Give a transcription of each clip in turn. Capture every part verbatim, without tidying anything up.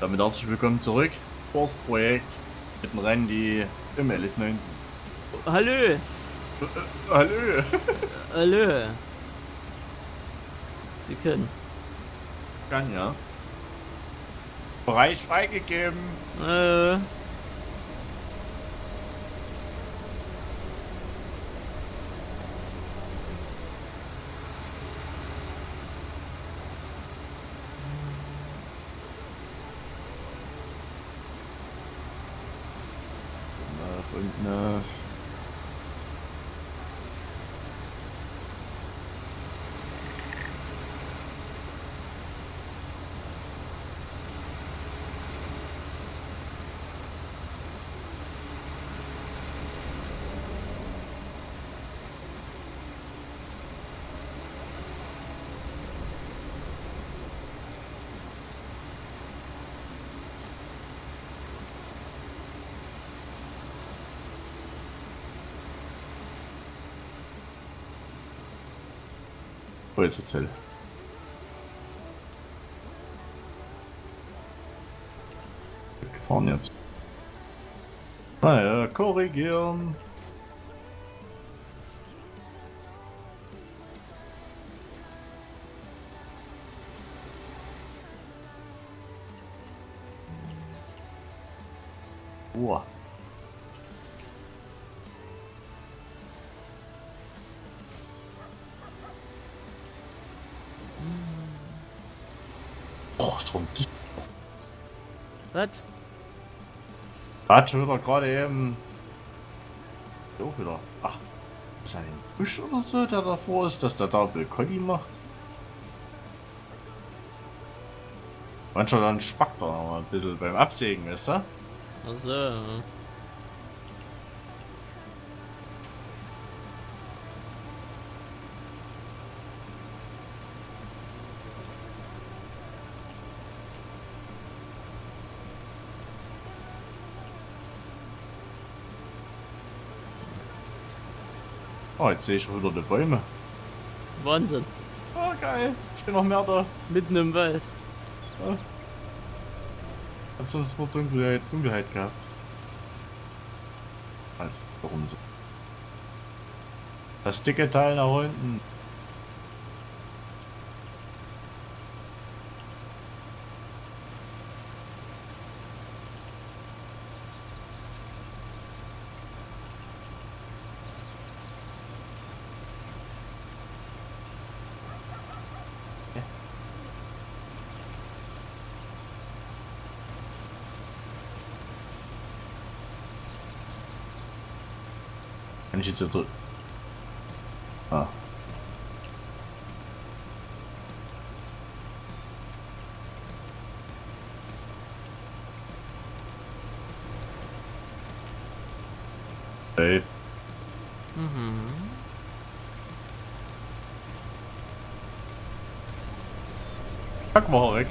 Damit herzlich willkommen zurück. Forstprojekt mit dem Randy im L S neunzehn. Hallo. Äh, hallo. Hallo. Sie können. Kann ja. Bereich freigegeben. Äh. Und ne. Zelle. Wir fahren jetzt. Naja, korrigieren. Uah. Was? Hat schon wieder gerade eben. So wieder. Ach, ist ein Busch oder so, der davor ist, dass der Double Collie macht. Manchmal dann spackt er noch mal ein bisschen beim Absägen, weißt du? Ach so. Oh, jetzt sehe ich schon wieder die Bäume. Wahnsinn. Oh, geil. Ich bin noch mehr da. Mitten im Wald. Ja. Ich hab sonst nur Dunkelheit, Dunkelheit gehabt. Halt, warum so? Das dicke Teil nach unten. Kann ich jetzt hier drücken? Ah. Hey. Mhm. Pack mal weg.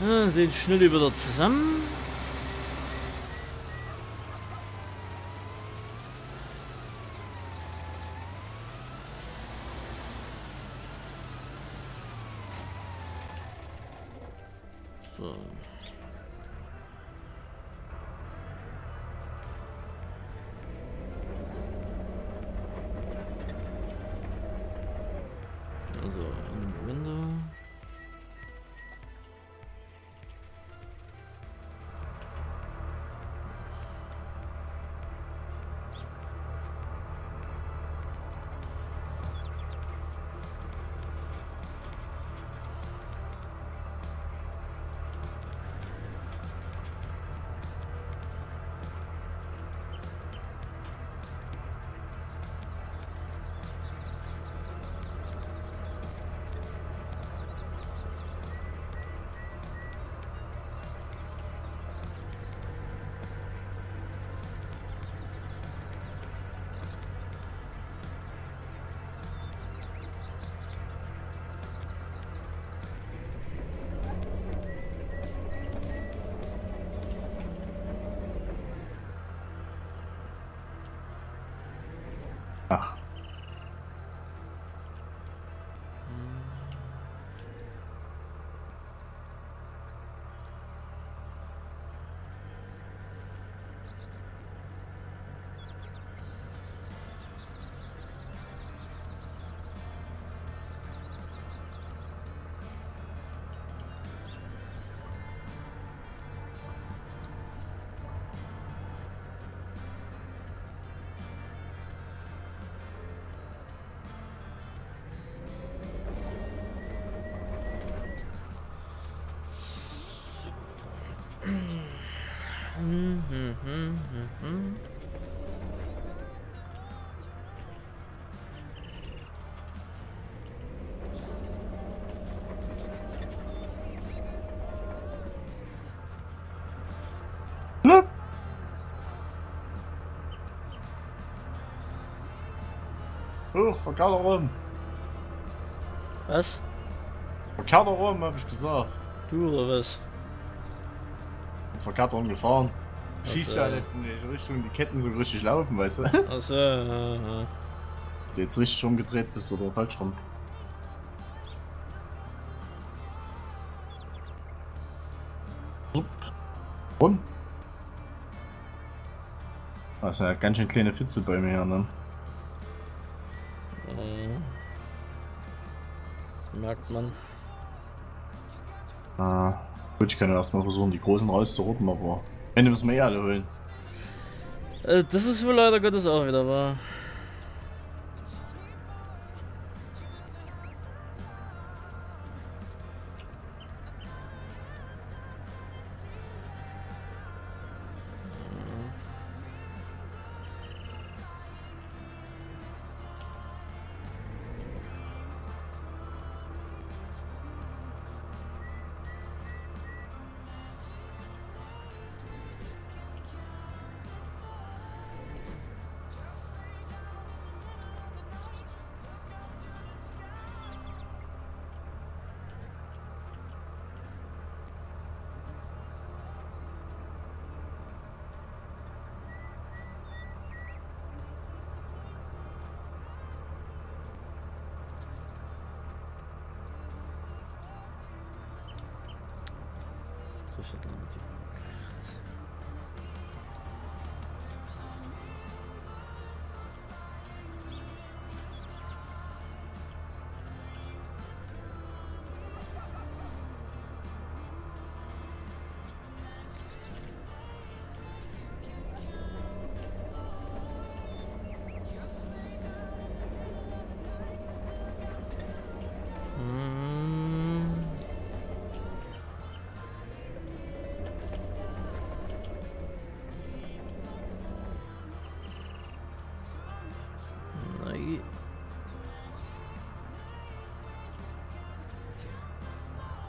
Ja, sind schnell wieder zusammen. So. Also in dem Window. Huch, verkehr doch rum. Was? Verkehr doch rum, hab ich gesagt. Du oder was? Verkehrt rum gefahren. Schießt ja nicht in die Richtung, die Ketten so richtig laufen, weißt du? Achso, ja, ja. Jetzt richtig rumgedreht bist oder falsch rum. Rum. Das sind ja ganz schön kleine Fitzelbäume hier, ne? Das merkt man. Ah, gut, ich kann ja erstmal versuchen, die großen rauszurotten, aber Ende müssen wir eh alle holen. Das ist wohl leider Gottes auch wieder wahr.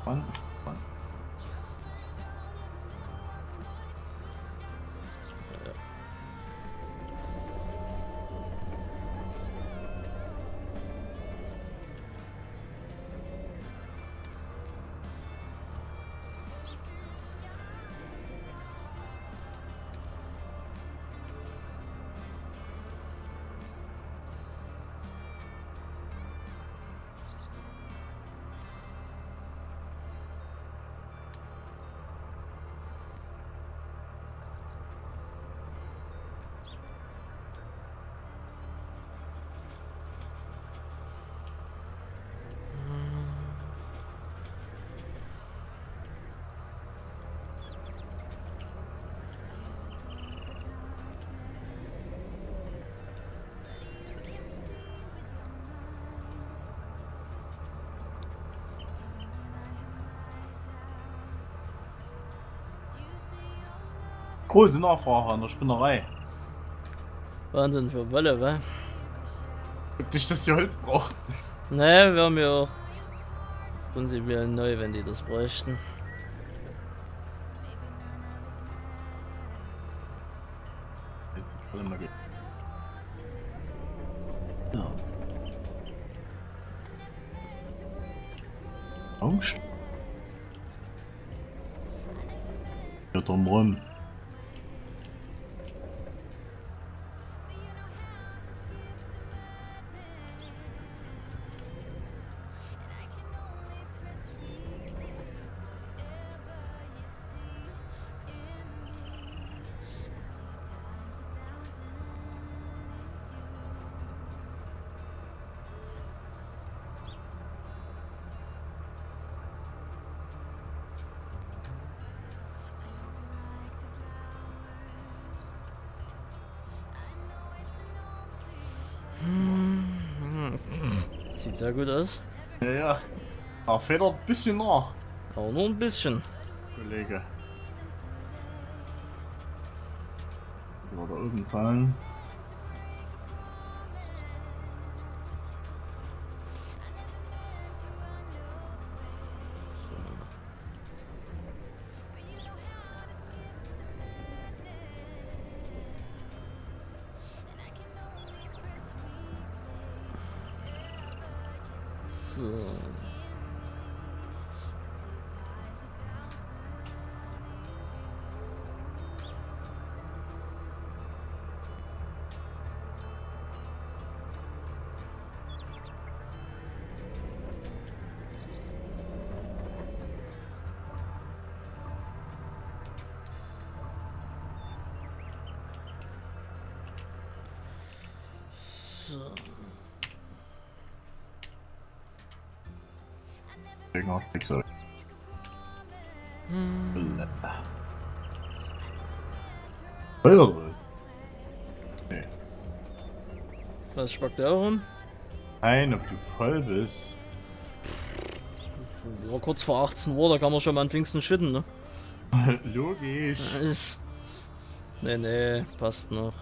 Mann, Mann. Ja. Große Nachfrage an der Spinnerei. Wahnsinn für Wolle, wa? Guck nicht, dass die Holz brauchen. Naja, wir haben ja auch prinzipiell neu, wenn die das bräuchten. Jetzt voll mal geht. Ja. Umst. Ja, drum rum. Sieht sehr gut aus. Ja, ja. Da federt ein bisschen nach. Auch nur ein bisschen. Kollege. Über da oben fallen. So. Sorry. Hm. Was? Nee. Was spackt der rum? Nein, ob du voll bist. Ja, kurz vor achtzehn Uhr, da kann man schon mal an Pfingsten schütten, ne? Logisch. Nice. Nee, nee, passt noch.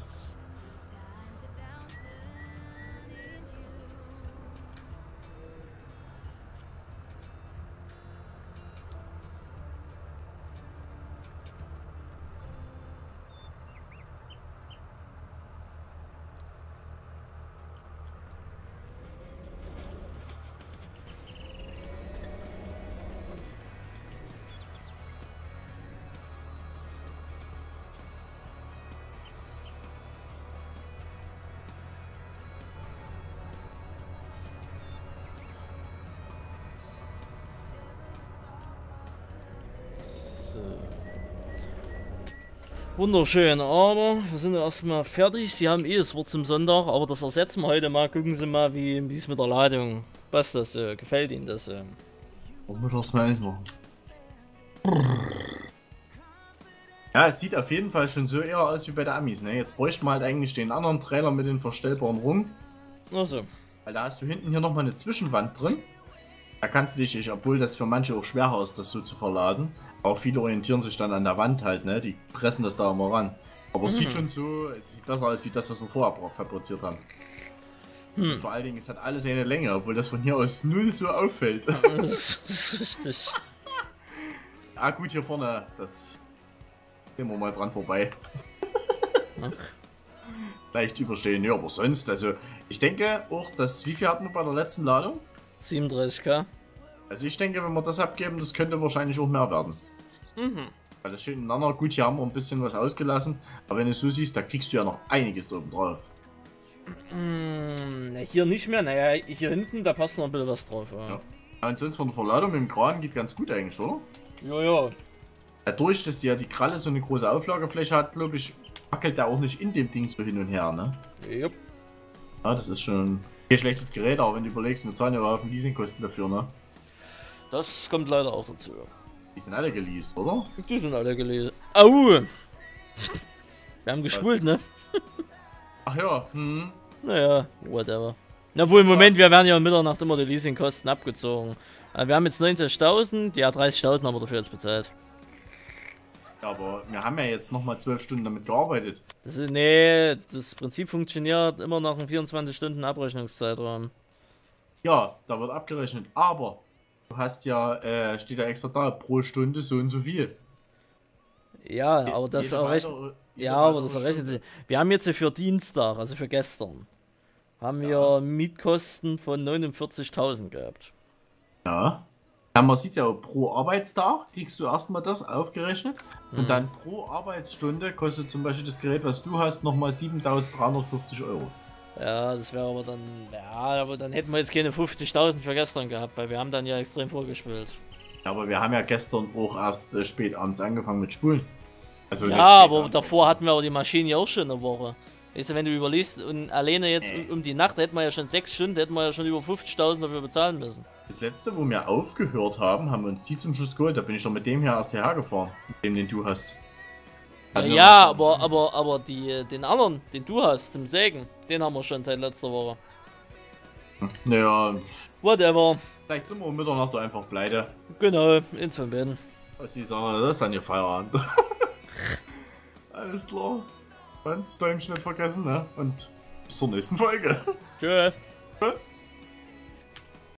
Wunderschön, aber wir sind ja erstmal fertig. Sie haben eh das Wort zum Sonntag, aber das ersetzen wir heute mal. Gucken Sie mal, wie es mit der Ladung passt. Das äh, gefällt Ihnen das? Äh. Warum muss ich erstmal eins machen? Ja, es sieht auf jeden Fall schon so eher aus wie bei der Amis. Ne? Jetzt bräuchten wir halt eigentlich den anderen Trailer mit den verstellbaren Rungen. Ach so. Weil da hast du hinten hier nochmal eine Zwischenwand drin. Da kannst du dich, ich, obwohl das für manche auch schwerer ist, das so zu verladen. Auch viele orientieren sich dann an der Wand halt, ne? Die pressen das da immer ran. Aber es mhm. sieht schon so, es sieht besser aus wie das, was wir vorher fabriziert haben. Mhm. Vor allen Dingen, es hat alles eine Länge, obwohl das von hier aus null so auffällt. Das ist richtig. Ah gut, hier vorne, das gehen wir mal dran vorbei. Leicht überstehen, ja, aber sonst, also ich denke auch, dass, wie viel hatten wir bei der letzten Ladung? siebenunddreißig K. Also ich denke, wenn wir das abgeben, das könnte wahrscheinlich auch mehr werden. Mhm. Weil das steht ineinander. Gut, hier haben wir ein bisschen was ausgelassen. Aber wenn du so siehst, da kriegst du ja noch einiges oben drauf. Hm, hier nicht mehr. Naja, hier hinten, da passt noch ein bisschen was drauf. Ja. Ja. Und sonst von der Verladung mit dem Kran geht ganz gut eigentlich, oder? Ja, ja. Dadurch, dass ja die Kralle so eine große Auflagefläche hat, glaube ich, wackelt der auch nicht in dem Ding so hin und her, ne? Jupp. Ja, das ist schon kein schlechtes Gerät, aber wenn du überlegst, wir zahlen ja auf den Leasingkosten dafür, ne? Das kommt leider auch dazu. Die sind alle geleast, oder? Die sind alle geleast. Au! Wir haben gespult, ne? Ach ja, hm. Naja, whatever. Na wohl, im Moment, wir werden ja um Mitternacht immer die Leasingkosten abgezogen. Wir haben jetzt neunzehntausend, ja dreißigtausend haben wir dafür jetzt bezahlt. Ja, aber wir haben ja jetzt nochmal zwölf Stunden damit gearbeitet. Das ist, nee, das Prinzip funktioniert immer nach einem vierundzwanzig Stunden Abrechnungszeitraum. Ja, da wird abgerechnet, aber... Du hast ja, äh, steht ja extra da, pro Stunde so und so viel. Ja, aber das errechnet ja, sich. Wir haben jetzt für Dienstag, also für gestern, haben ja. wir Mietkosten von neunundvierzigtausend gehabt. Ja. Ja, man sieht ja, pro Arbeitstag kriegst du erstmal das aufgerechnet mhm. und dann pro Arbeitsstunde kostet zum Beispiel das Gerät, was du hast, nochmal siebentausenddreihundertfünfzig Euro. Ja, das wäre aber dann, ja, aber dann hätten wir jetzt keine fünfzigtausend für gestern gehabt, weil wir haben dann ja extrem vorgespielt. Ja, aber wir haben ja gestern auch erst äh, spät abends angefangen mit Spulen. Also ja, aber abends. Davor hatten wir aber die Maschine ja auch schon eine Woche. Weißt du, wenn du überlegst, und alleine jetzt äh. um die Nacht hätten wir ja schon sechs Stunden, hätten wir ja schon über fünfzigtausend dafür bezahlen müssen. Das letzte, wo wir aufgehört haben, haben wir uns die zum Schuss geholt, da bin ich doch mit dem hier erst hergefahren, mit dem, den du hast. Ja, aber, aber, aber die, den anderen, den du hast, zum Sägen, den haben wir schon seit letzter Woche. Naja. Whatever. Vielleicht sind wir um Mitternacht einfach pleite. Genau, ins Bett. Was die sagen, das ist dann ihr Feierabend. Alles klar. Dann Däumchen nicht vergessen, ne? Und bis zur nächsten Folge. Tschö.